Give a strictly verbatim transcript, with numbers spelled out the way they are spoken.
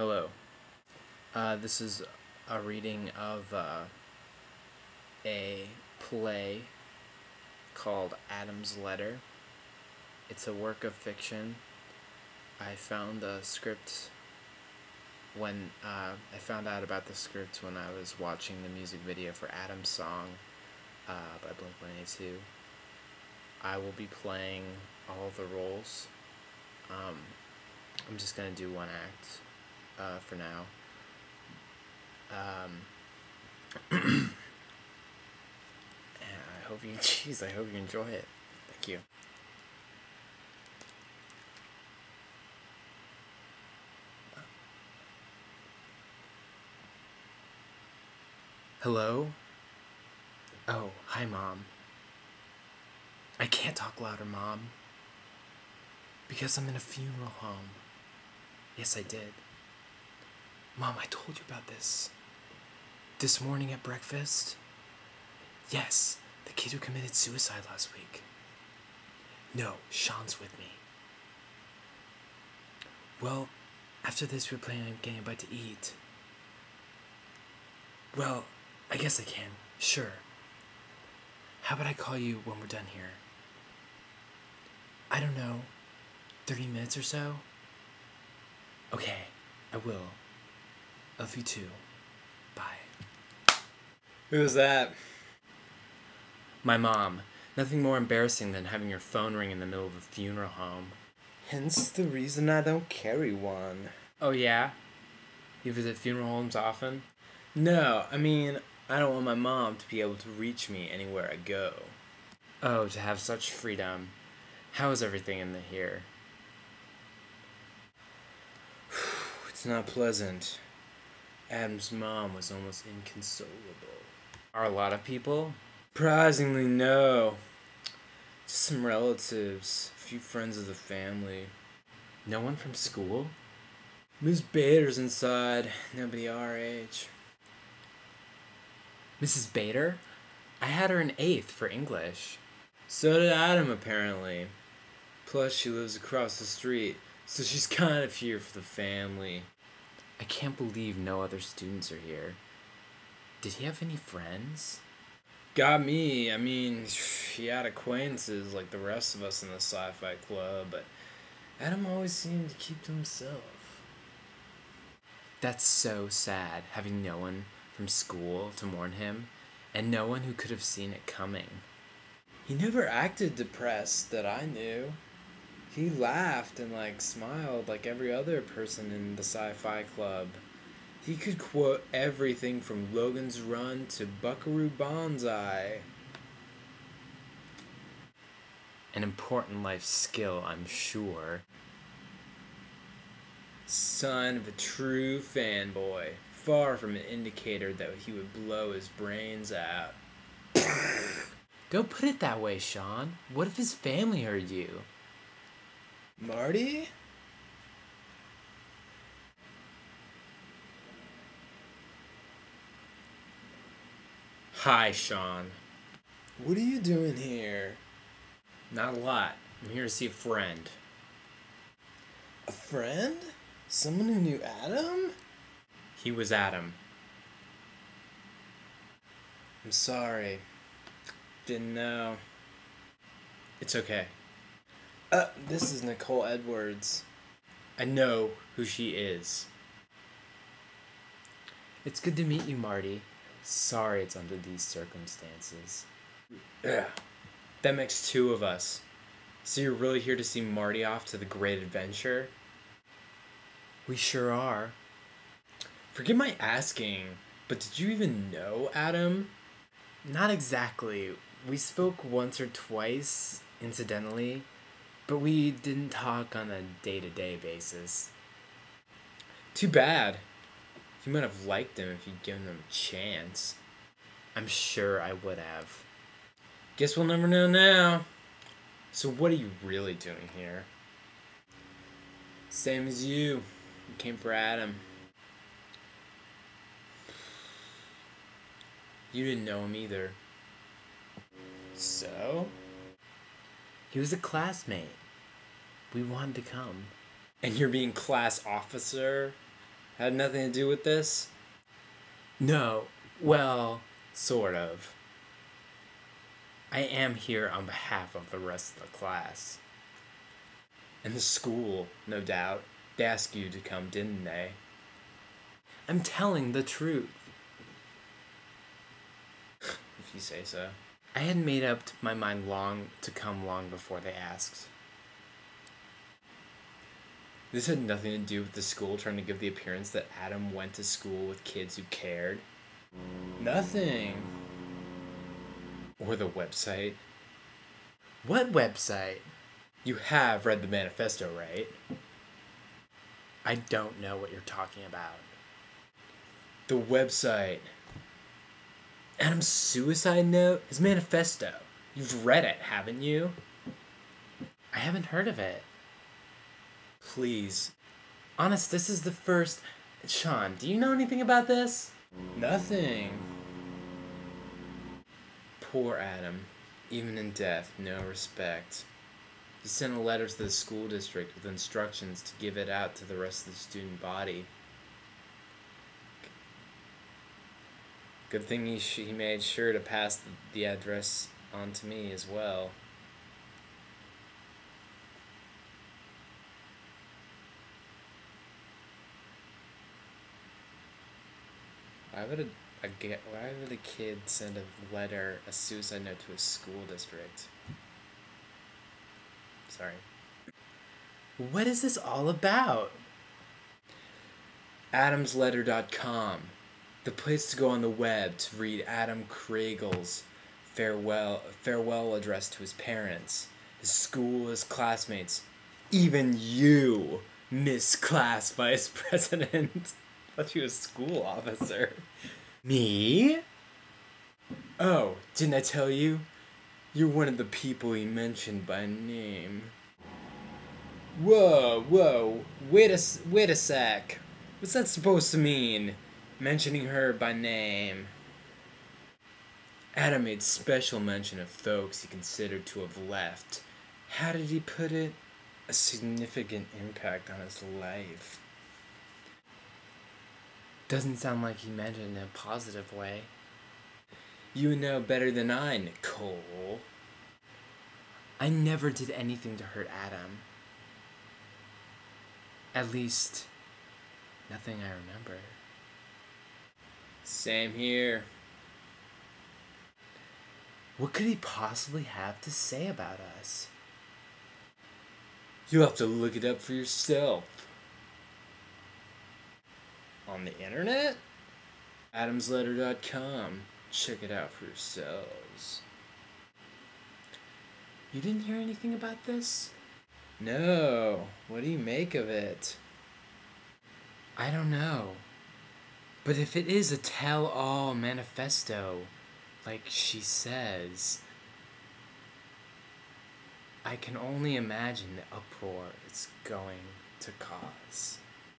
Hello. Uh, this is a reading of uh, a play called Adam's Letter. It's a work of fiction. I found the script when uh, I found out about the script when I was watching the music video for Adam's Song uh, by Blink one eighty-two. I will be playing all the roles. Um, I'm just going to do one act uh, for now. Um, and I hope you, jeez, I hope you enjoy it. Thank you. Hello? Oh, hi, Mom. I can't talk louder, Mom. Because I'm in a funeral home. Yes, I did. Mom, I told you about this. This morning at breakfast? Yes, the kid who committed suicide last week. No, Sean's with me. Well, after this, we're planning on getting a bite to eat. Well, I guess I can. Sure. How about I call you when we're done here? I don't know. thirty minutes or so? Okay, I will. Love you too. Bye. Who was that? My mom. Nothing more embarrassing than having your phone ring in the middle of a funeral home. Hence the reason I don't carry one. Oh yeah? You visit funeral homes often? No, I mean, I don't want my mom to be able to reach me anywhere I go. Oh, to have such freedom. How is everything in the here? It's not pleasant. Adam's mom was almost inconsolable. Are a lot of people? Surprisingly, no. Just some relatives, a few friends of the family. No one from school? Miss Bader's inside, nobody our age. Missus Bader? I had her in eighth for English. So did Adam, apparently. Plus, she lives across the street. So she's kind of here for the family. I can't believe no other students are here. Did he have any friends? Got me. I mean, he had acquaintances like the rest of us in the sci-fi club, but Adam always seemed to keep to himself. That's so sad, having no one from school to mourn him, and no one who could have seen it coming. He never acted depressed that I knew. He laughed and, like, smiled like every other person in the sci-fi club. He could quote everything from Logan's Run to Buckaroo Banzai. An important life skill, I'm sure. Son of a true fanboy. Far from an indicator that he would blow his brains out. Don't put it that way, Sean. What if his family heard you? Marty? Hi, Sean. What are you doing here? Not a lot. I'm here to see a friend. A friend? Someone who knew Adam? He was Adam. I'm sorry. Didn't know. It's okay. Uh, this is Nicole Edwards. I know who she is. It's good to meet you, Marty. Sorry it's under these circumstances. Yeah, that makes two of us. So you're really here to see Marty off to the great adventure? We sure are. Forgive my asking, but did you even know Adam? Not exactly. We spoke once or twice, incidentally. But we didn't talk on a day-to-day basis. Too bad. You might have liked him if you'd given him a chance. I'm sure I would have. Guess we'll never know now. So what are you really doing here? Same as you. You came for Adam. You didn't know him either. So? He was a classmate. We wanted to come. And you're being class officer? had nothing to do with this? No. Well, sort of. I am here on behalf of the rest of the class. And the school, no doubt. They asked you to come, didn't they? I'm telling the truth. If you say so. I had made up my mind long to come long before they asked. This had nothing to do with the school trying to give the appearance that Adam went to school with kids who cared. Nothing. Or the website. What website? You have read the manifesto, right? I don't know what you're talking about. The website. Adam's suicide note? His manifesto. You've read it, haven't you? I haven't heard of it. Please. Honest, this is the first... Sean, do you know anything about this? Nothing. Poor Adam. Even in death, no respect. He sent a letter to the school district with instructions to give it out to the rest of the student body. Good thing he, sh he made sure to pass the, the address on to me as well. Why would a, a why would a kid send a letter, a suicide note to a school district? Sorry. What is this all about? Adam's letter dot com. The place to go on the web to read Adam Kragel's farewell farewell address to his parents, his school, his classmates, even you, Miss Class Vice President. I thought you were a school officer. Me? Oh, didn't I tell you? You're one of the people he mentioned by name. Whoa, whoa, wait a, wait a sec. What's that supposed to mean? Mentioning her by name. Adam made special mention of folks he considered to have left. How did he put it? A significant impact on his life. Doesn't sound like he meant it in a positive way. You know better than I, Nicole. I never did anything to hurt Adam. At least, nothing I remember. Same here. What could he possibly have to say about us? You'll have to look it up for yourself. On the internet? Adam's letter dot com. Check it out for yourselves. You didn't hear anything about this? No. What do you make of it? I don't know. But if it is a tell-all manifesto, like she says, I can only imagine the uproar it's going to cause.